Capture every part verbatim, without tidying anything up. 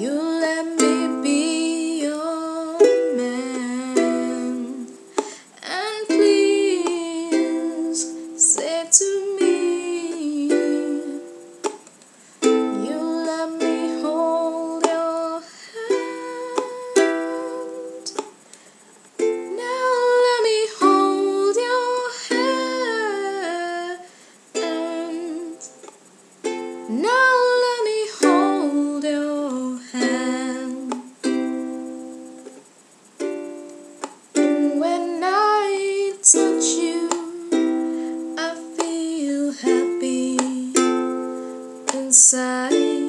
You let me be your man, and please say to me, you let me hold your hand. Now let me hold your hand. Now touch you, I feel happy inside.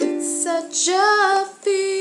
It's such a feeling.